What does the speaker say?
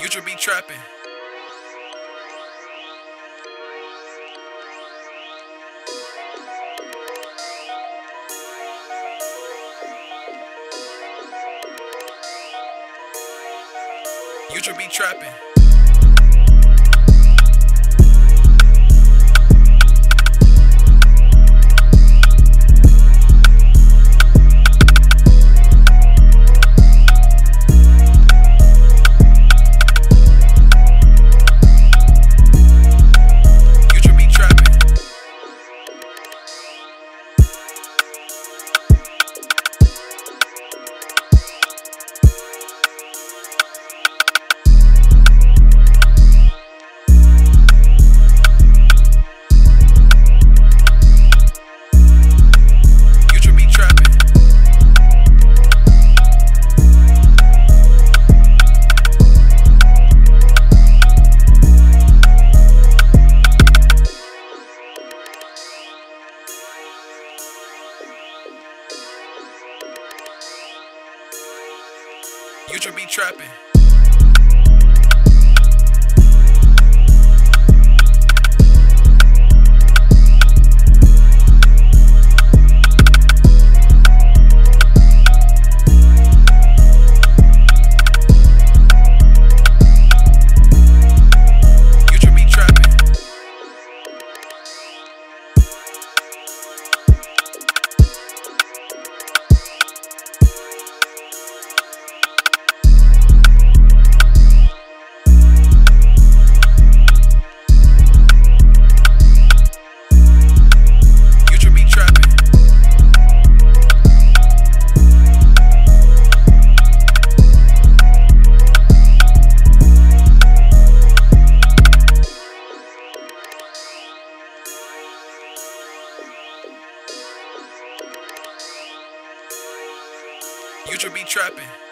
You should be trapping. You should be trapping. You should be trapping. You should be trapping. You should be trapping.